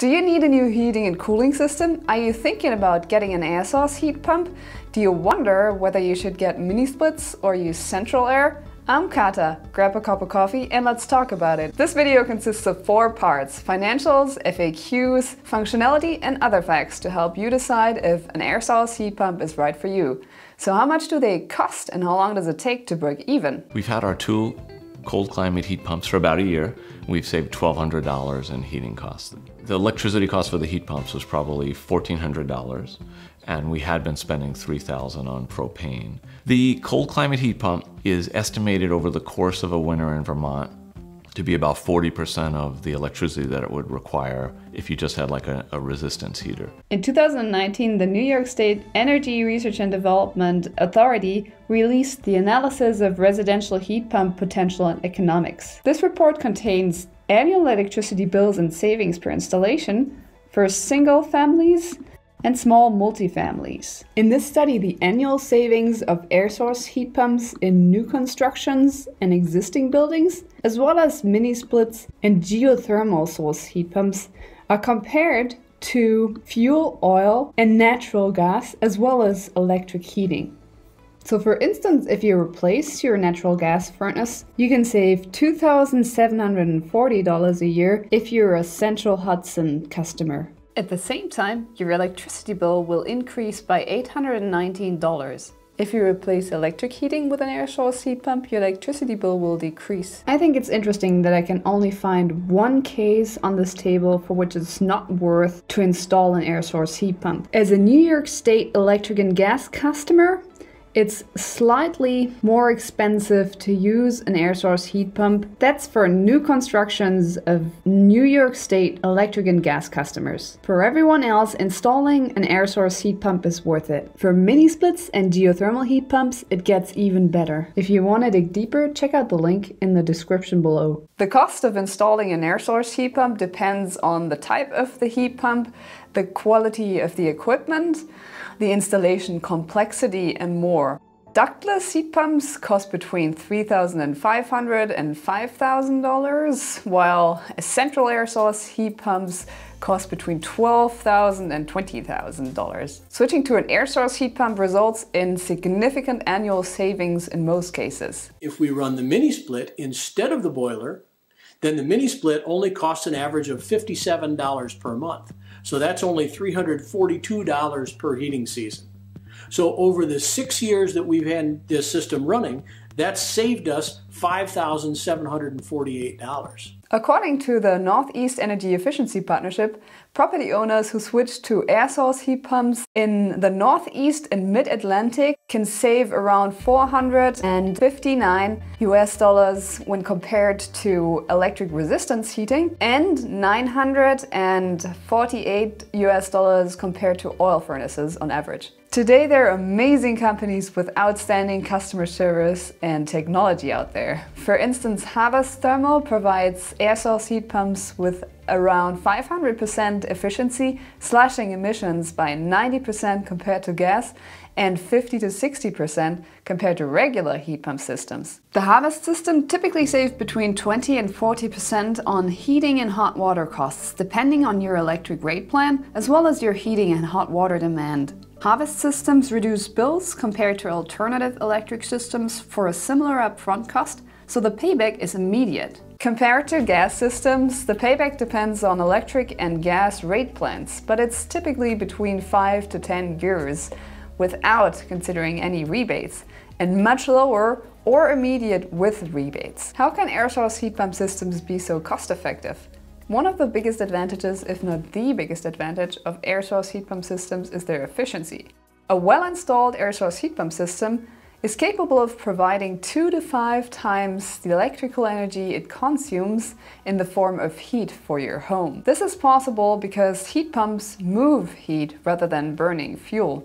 Do you need a new heating and cooling system? Are you thinking about getting an air source heat pump? Do you wonder whether you should get mini splits or use central air? I'm Kata. Grab a cup of coffee and let's talk about it. This video consists of 4 parts: financials, FAQs, functionality and other facts to help you decide if an air source heat pump is right for you. So how much do they cost and how long does it take to break even? We've had our 2 cold climate heat pumps for about a year. We've saved $1,200 in heating costs. The electricity cost for the heat pumps was probably $1,400, and we had been spending $3,000 on propane. The cold climate heat pump is estimated over the course of a winter in Vermont to be about 40% of the electricity that it would require if you just had like a resistance heater. In 2019, the New York State Energy Research and Development Authority released the analysis of residential heat pump potential and economics. This report contains annual electricity bills and savings per installation for single families and small multifamilies. In this study, the annual savings of air source heat pumps in new constructions and existing buildings, as well as mini splits and geothermal source heat pumps, are compared to fuel oil and natural gas, as well as electric heating. So for instance, if you replace your natural gas furnace, you can save $2,740 a year if you're a Central Hudson customer. At the same time, your electricity bill will increase by $819. If you replace electric heating with an air source heat pump, your electricity bill will decrease. I think it's interesting that I can only find one case on this table for which it's not worth to install an air source heat pump. As a New York State Electric and Gas customer, it's slightly more expensive to use an air source heat pump. That's for new constructions of New York State electric and gas customers. For everyone else, installing an air source heat pump is worth it. For mini splits and geothermal heat pumps, it gets even better. If you want to dig deeper, check out the link in the description below. The cost of installing an air source heat pump depends on the type of the heat pump, the quality of the equipment, the installation complexity and more. Ductless heat pumps cost between $3,500 and $5,000, while central air source heat pumps cost between $12,000 and $20,000. Switching to an air source heat pump results in significant annual savings in most cases. If we run the mini split instead of the boiler, then the mini split only costs an average of $57 per month. So that's only $342 per heating season. So over the 6 years that we've had this system running, that's saved us $5,748. According to the Northeast Energy Efficiency Partnership, property owners who switch to air source heat pumps in the Northeast and Mid-Atlantic can save around $459 when compared to electric resistance heating and $948 compared to oil furnaces on average. Today, there are amazing companies with outstanding customer service and technology out there. For instance, Harvest Thermal provides air source heat pumps with around 500% efficiency, slashing emissions by 90% compared to gas and 50 to 60% compared to regular heat pump systems. The Harvest system typically saves between 20 and 40% on heating and hot water costs, depending on your electric rate plan, as well as your heating and hot water demand. Harvest systems reduce bills compared to alternative electric systems for a similar upfront cost, so the payback is immediate. Compared to gas systems, the payback depends on electric and gas rate plans, but it's typically between 5 to 10 years without considering any rebates, and much lower or immediate with rebates. How can air source heat pump systems be so cost-effective? One of the biggest advantages, if not the biggest advantage, of air source heat pump systems is their efficiency. A well-installed air source heat pump system is capable of providing 2 to 5 times the electrical energy it consumes in the form of heat for your home. This is possible because heat pumps move heat rather than burning fuel.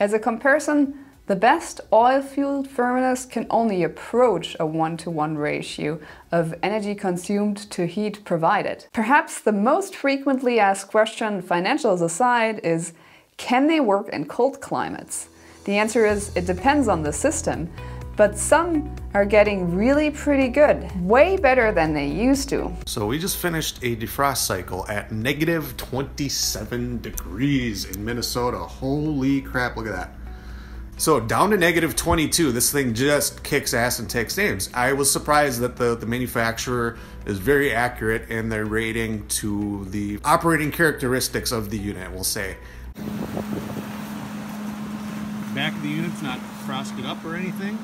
As a comparison, the best oil-fueled furnace can only approach a 1-to-1 ratio of energy consumed to heat provided. Perhaps the most frequently asked question, financials aside, is can they work in cold climates? The answer is it depends on the system, but some are getting really pretty good, way better than they used to. So we just finished a defrost cycle at negative 27 degrees in Minnesota. Holy crap, look at that. So down to negative 22, this thing just kicks ass and takes names. I was surprised that the manufacturer is very accurate in their rating to the operating characteristics of the unit, we'll say. Back of the unit's not frosted up or anything,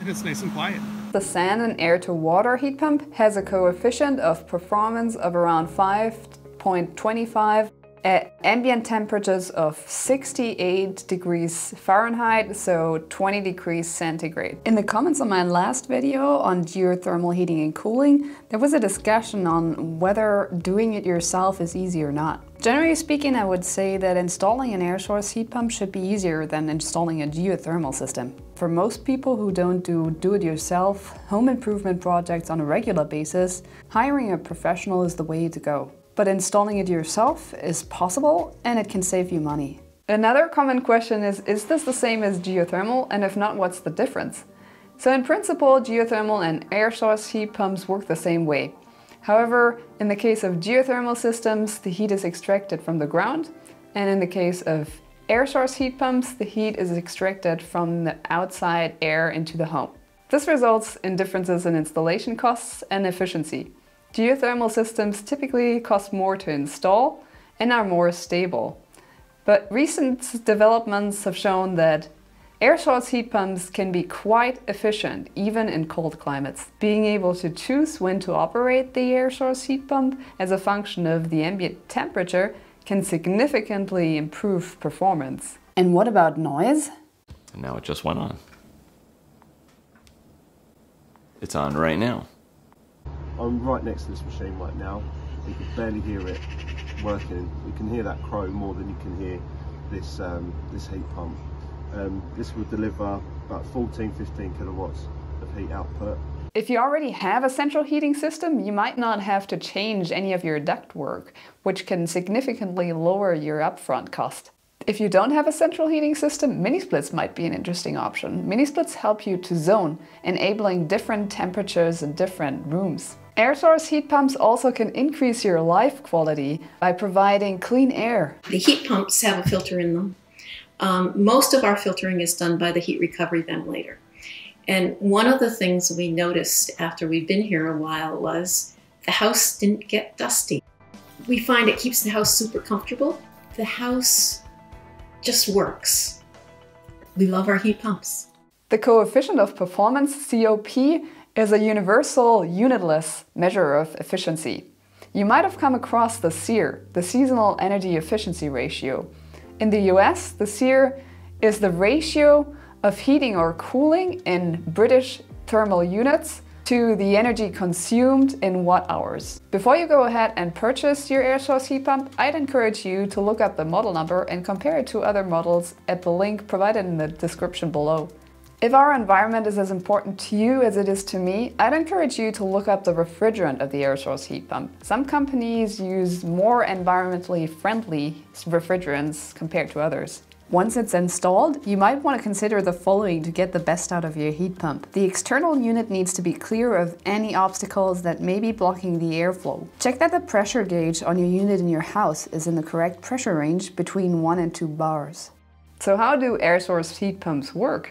and it's nice and quiet. The sand and air to water heat pump has a coefficient of performance of around 5.25 at ambient temperatures of 68 degrees Fahrenheit, so 20 degrees centigrade. In the comments on my last video on geothermal heating and cooling, there was a discussion on whether doing it yourself is easy or not. Generally speaking, I would say that installing an air source heat pump should be easier than installing a geothermal system. For most people who don't do do-it-yourself home improvement projects on a regular basis, hiring a professional is the way to go. But installing it yourself is possible and it can save you money. Another common question is this the same as geothermal? And if not, what's the difference? So in principle, geothermal and air source heat pumps work the same way. However, in the case of geothermal systems, the heat is extracted from the ground. And in the case of air source heat pumps, the heat is extracted from the outside air into the home. This results in differences in installation costs and efficiency. Geothermal systems typically cost more to install and are more stable. But recent developments have shown that air source heat pumps can be quite efficient, even in cold climates. Being able to choose when to operate the air source heat pump as a function of the ambient temperature can significantly improve performance. And what about noise? And now it just went on. It's on right now. I'm right next to this machine right now. You can barely hear it working. You can hear that crow more than you can hear this this heat pump. This will deliver about 14-15 kilowatts of heat output. If you already have a central heating system, you might not have to change any of your ductwork, which can significantly lower your upfront cost. If you don't have a central heating system, mini-splits might be an interesting option. Mini-splits help you to zone, enabling different temperatures in different rooms. Air source heat pumps also can increase your life quality by providing clean air. The heat pumps have a filter in them. Most of our filtering is done by the heat recovery ventilator. And one of the things we noticed after we'd been here a while was the house didn't get dusty. We find it keeps the house super comfortable. The house just works. We love our heat pumps. The coefficient of performance, COP, is a universal, unitless measure of efficiency. You might have come across the SEER, the Seasonal Energy Efficiency Ratio. In the US, the SEER is the ratio of heating or cooling in British thermal units to the energy consumed in watt-hours. Before you go ahead and purchase your air source heat pump, I'd encourage you to look up the model number and compare it to other models at the link provided in the description below. If our environment is as important to you as it is to me, I'd encourage you to look up the refrigerant of the air source heat pump. Some companies use more environmentally friendly refrigerants compared to others. Once it's installed, you might want to consider the following to get the best out of your heat pump. The external unit needs to be clear of any obstacles that may be blocking the airflow. Check that the pressure gauge on your unit in your house is in the correct pressure range between 1 and 2 bars. So how do air source heat pumps work?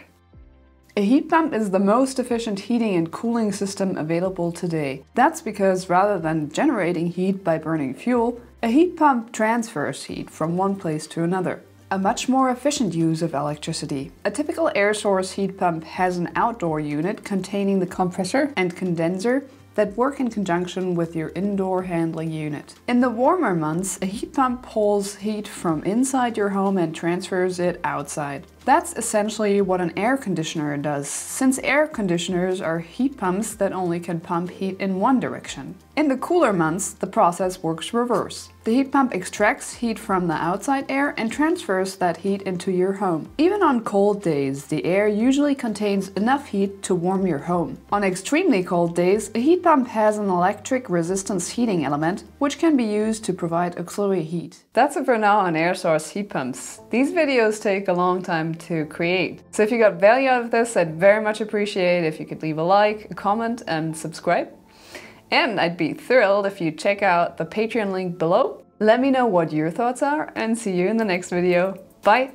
A heat pump is the most efficient heating and cooling system available today. That's because rather than generating heat by burning fuel, a heat pump transfers heat from one place to another. A much more efficient use of electricity. A typical air source heat pump has an outdoor unit containing the compressor and condenser that work in conjunction with your indoor handling unit. In the warmer months, a heat pump pulls heat from inside your home and transfers it outside. That's essentially what an air conditioner does, since air conditioners are heat pumps that only can pump heat in one direction. In the cooler months, the process works reverse. The heat pump extracts heat from the outside air and transfers that heat into your home. Even on cold days, the air usually contains enough heat to warm your home. On extremely cold days, a heat pump has an electric resistance heating element, which can be used to provide auxiliary heat. That's it for now on air source heat pumps. These videos take a long time to create. So if you got value out of this, I'd very much appreciate if you could leave a like, a comment and subscribe. And I'd be thrilled if you check out the Patreon link below. Let me know what your thoughts are and see you in the next video. Bye!